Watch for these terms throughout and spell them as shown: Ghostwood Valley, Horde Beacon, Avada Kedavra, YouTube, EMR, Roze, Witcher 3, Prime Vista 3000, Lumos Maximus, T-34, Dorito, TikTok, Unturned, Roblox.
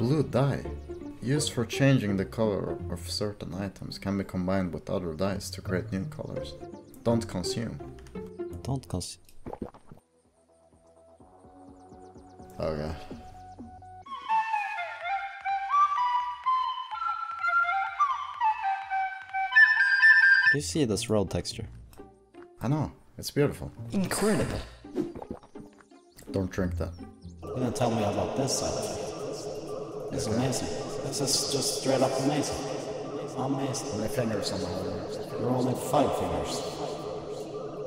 Blue dye, used for changing the color of certain items, can be combined with other dyes to create new colors. Don't consume. Don't consume. Okay. Do you see this road texture? I know. It's beautiful. Incredible. Don't drink that. You're gonna tell me about this side of it. It's amazing. This is just straight up amazing. Amazing. How many fingers on the other? You're only 5 fingers.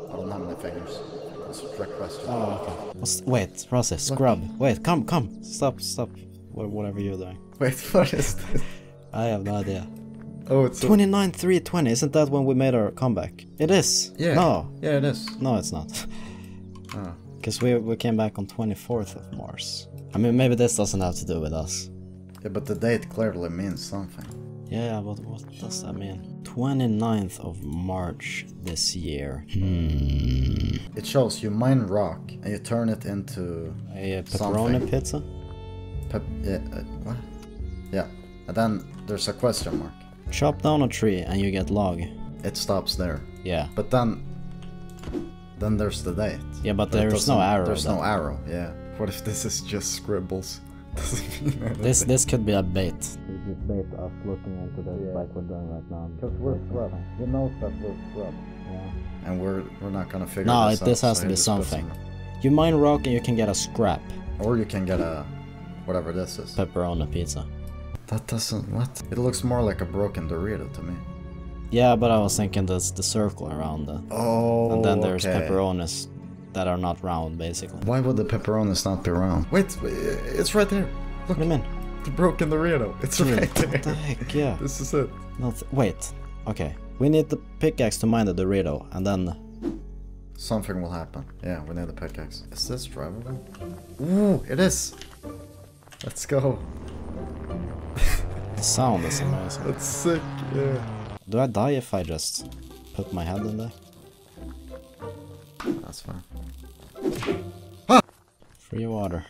I don't have many fingers. That's a trick question. Oh, okay. Wait, Rossi, scrub. What? Wait, come. Stop. Whatever you're doing. Wait, what is this? I have no idea. Oh, it's 29-3-20, isn't that when we made our comeback? It is! Yeah. No! Yeah, it is. No, it's not. Oh. Because we came back on 24th of March. I mean, maybe this doesn't have to do with us. Yeah, but the date clearly means something. Yeah, but what does that mean? 29th of March this year. Hmm. It shows you mine rock and you turn it into... a pepperoni something. Pizza? What? Yeah. And then there's a question mark. Chop down a tree and you get log. It stops there. Yeah. But then there's the date. Yeah, but there's no arrow. There's no arrow, yeah. What if this is just scribbles? Doesn't mean anything. This could be a bait. This would bait us looking into this like we're doing right now. Because we're scrubbed. He knows that we're scrubbed. Yeah. And we're not gonna figure this out. No, this has to be something. You mine rock and you can get a scrap. Or you can get a... whatever this is. Pepperoni pizza. That doesn't... what? It looks more like a broken Dorito to me. Yeah, but I was thinking that's the circle around it. Oh, and then there's pepperonis that are not round, basically. Why would the pepperonis not be round? Wait, it's right there. Look, what do you mean? The broken Dorito. It's right there. What the heck, yeah. This is it. Wait, okay. We need the pickaxe to mine the Dorito, and then... something will happen. Yeah, we need the pickaxe. Is this drivable? Ooh, it is. Let's go. The sound is amazing. That's sick, yeah. Do I die if I just put my head in there? That's fine. Ah! Free water.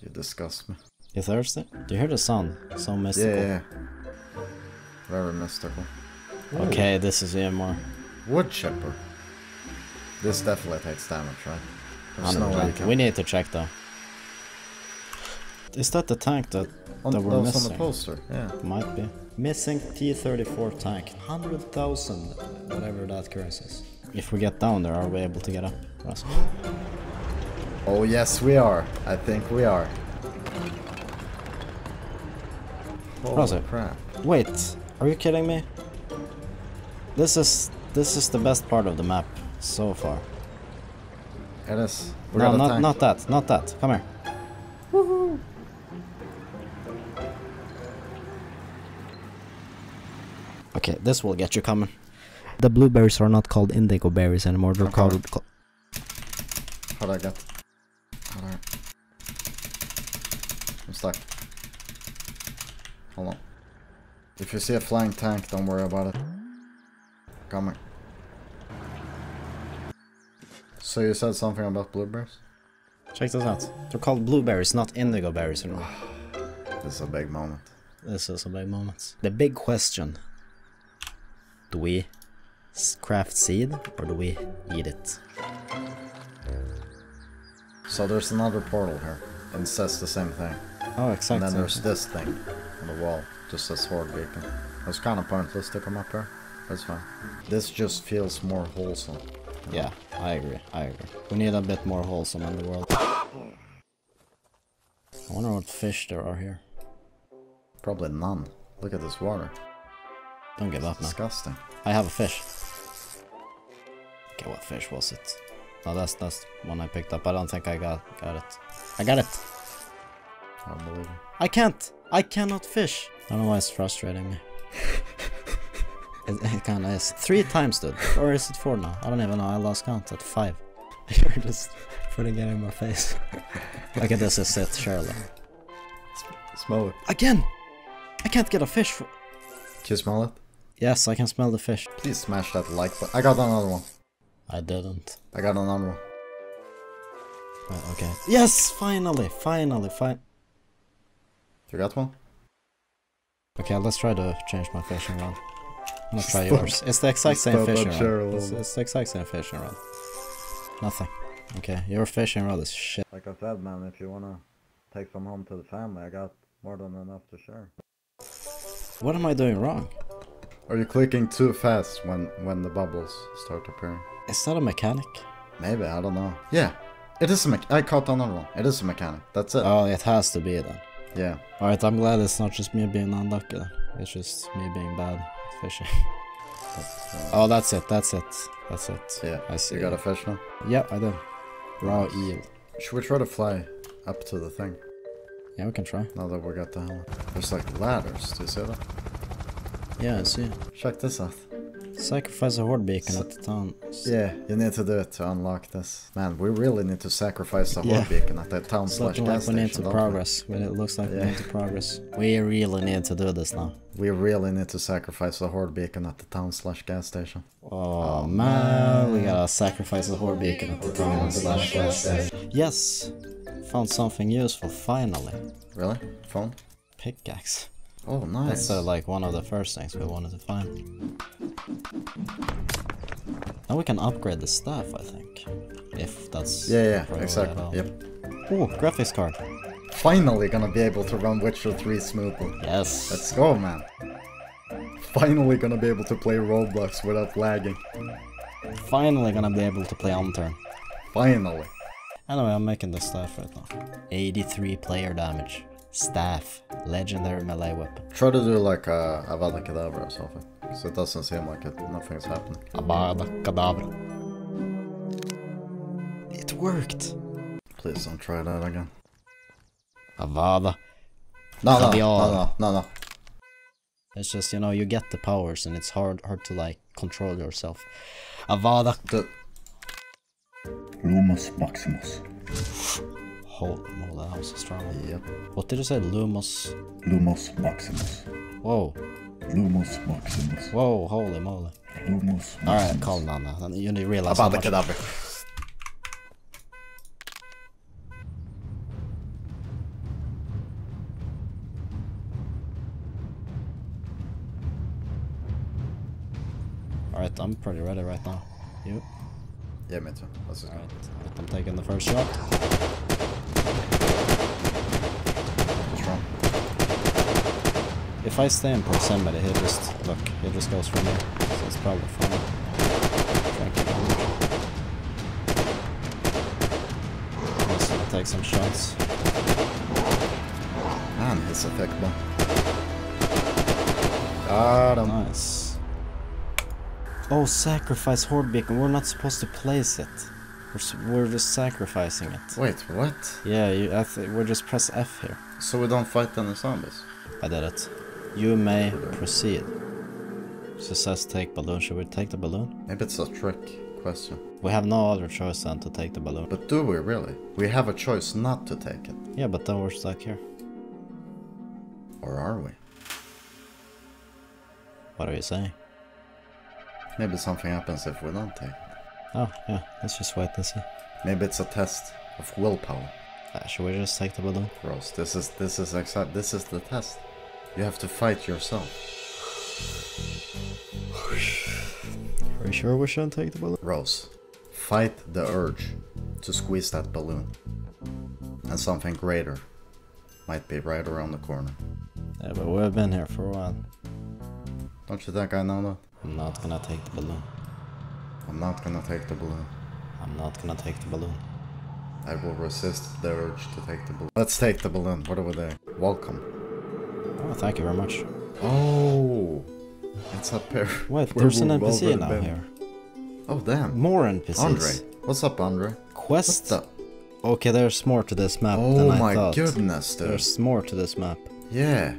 You disgust me. You thirsty? Do you hear the sound? So mystical. Yeah. Very mystical. Ooh. Okay, this is EMR. Wood chipper. This definitely takes damage, right? There's no way we need to check though. Is that the tank that we're missing? On the poster, yeah. Might be. Missing T-34 tank. 100,000, whatever that currency is. If we get down there, are we able to get up? Oh yes, we are. I think we are. Holy crap. Wait, are you kidding me? This is the best part of the map so far. It is. No, not that. Come here. Woohoo! Okay, this will get you coming. The blueberries are not called indigo berries anymore, they're called... How do I get? I'm stuck. Hold on. If you see a flying tank, don't worry about it. Coming. So you said something about blueberries? Check this out. They're called blueberries, not indigo berries anymore. This is a big moment. This is a big moment. The big question. Do we craft seed or do we eat it? So there's another portal here and says the same thing. Oh, exactly. And then there's this thing on the wall, just says Horde Beacon. It's kind of pointless to come up here. That's fine. This just feels more wholesome. Yeah, I agree. We need a bit more wholesome in the world. I wonder what fish there are here. Probably none. Look at this water. Don't give up now. Disgusting. I have a fish. Okay, what fish was it? No, that's one I picked up. I don't think I got it. I got it! I don't believe it. I can't! I cannot fish! I don't know why it's frustrating me. it kinda is. 3 times, dude. Or is it 4 now? I don't even know. I lost count at 5. You're just putting it in my face. Okay, this is it, surely. Smell it. Again! I can't get a fish for... Can you smell it? Yes, I can smell the fish. Please smash that like button. I got another one. I didn't. I got another one. Okay. Yes! Finally! You got one? Okay, let's try to change my fishing rod. I'm gonna try yours. It's the exact same fishing rod. It's the exact same fishing rod. Nothing. Okay, your fishing rod is shit. Like I said, man, if you wanna take some home to the family, I got more than enough to share. What am I doing wrong? Are you clicking too fast when the bubbles start appearing? Is that a mechanic? Maybe, I don't know. Yeah, it is a mechanic. I caught another one. It is a mechanic. That's it. Oh, it has to be then. Yeah. Alright, I'm glad it's not just me being unlucky. It's just me being bad at fishing. Oh, that's it. That's it. That's it. Yeah, I see. You got a fish now? Yeah, I do. Raw eel. Should we try to fly up to the thing? Yeah, we can try. Now that we got the helmet. There's like ladders. Do you see that? Yeah, I see. Check this out. Sacrifice a Horde Beacon at the town. Yeah, you need to do it to unlock this. Man, we really need to sacrifice the Horde Beacon at the town slash gas station. We need to progress. It looks like we need to progress. We really need to do this now. We really need to sacrifice the Horde Beacon at the town slash gas station. Oh man, we gotta sacrifice the Horde Beacon at the town slash gas station. Yes! Found something useful, finally. Really? Phone? Pickaxe. Oh, nice. That's like one of the first things we wanted to find. Now we can upgrade the staff, I think. If that's... Yeah, exactly. Yep. Oh, graphics card. Finally gonna be able to run Witcher 3 smoothly. Yes. Let's go, man. Finally gonna be able to play Roblox without lagging. Finally gonna be able to play Unturned. Finally. Anyway, I'm making the staff right now. 83 player damage. Staff. Legendary melee weapon. Try to do like a Avada Kedavra or something. Because it doesn't seem like it. Nothing's happening. Avada Kedavra. It worked. Please don't try that again. Avada. No. It's just, you know, you get the powers and it's hard to like control yourself. Avada. Lumos Maximus. Holy moly, that was a strong one. Yep. What did you say? Lumos? Lumos Maximus. Whoa. Lumos Maximus. Whoa, holy moly. Lumos Maximus. Alright, calm down now. You need to realize about the cadaver. Alright, I'm pretty ready right now. You? Yeah, me too. Alright, I'm taking the first shot. If I stay in proximity, he just goes for me, so it's probably fine. Try and keep on. I'm just gonna take some shots. Man, he's effective. Got him. Nice. Oh, sacrifice Horde Beacon. We're not supposed to place it. We're just sacrificing it. Wait, what? Yeah, we're just press F here. So we don't fight any zombies? I did it. You may proceed. So says take balloon. Should we take the balloon? Maybe it's a trick question. We have no other choice than to take the balloon. But do we really? We have a choice not to take it. Yeah, but then we're stuck here. Or are we? What are you saying? Maybe something happens if we don't take it. Oh, yeah. Let's just wait and see. Maybe it's a test of willpower. Should we just take the balloon? Gross. This is the test. You have to fight yourself. Are you sure we shouldn't take the balloon? Rose, fight the urge to squeeze that balloon. And something greater might be right around the corner. Yeah, but we've been here for a while. Don't you think I know that? I'm not gonna take the balloon. I'm not gonna take the balloon. I'm not gonna take the balloon. I will resist the urge to take the balloon. Let's take the balloon. What are we there? Welcome. Oh, thank you very much. Oh, it's up here. Wait, there's an NPC now here. Oh, damn. More NPCs. Andre. What's up, Andre? Quest. Okay, there's more to this map than I thought. Oh my goodness, dude. There's more to this map. Yeah.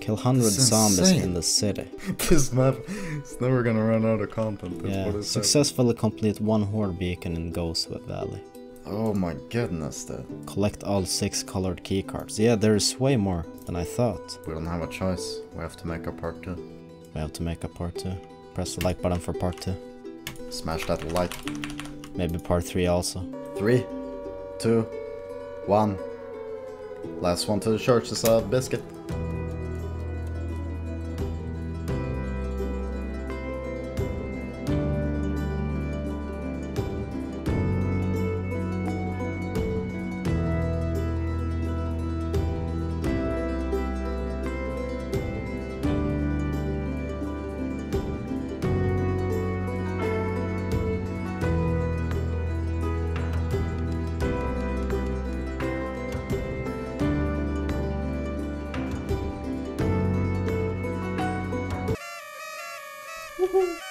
Kill 100 zombies in the city. This map is never gonna run out of content. Yeah. Successfully complete one Horde Beacon in Ghostwood Valley. Oh my goodness, dude. Collect all 6 colored keycards. Yeah, there's way more than I thought. We don't have a choice. We have to make a part 2. We have to make a part 2. Press the like button for part 2. Smash that like. Maybe part 3 also. 3, 2, 1. Last one to the church is a biscuit. Woohoo!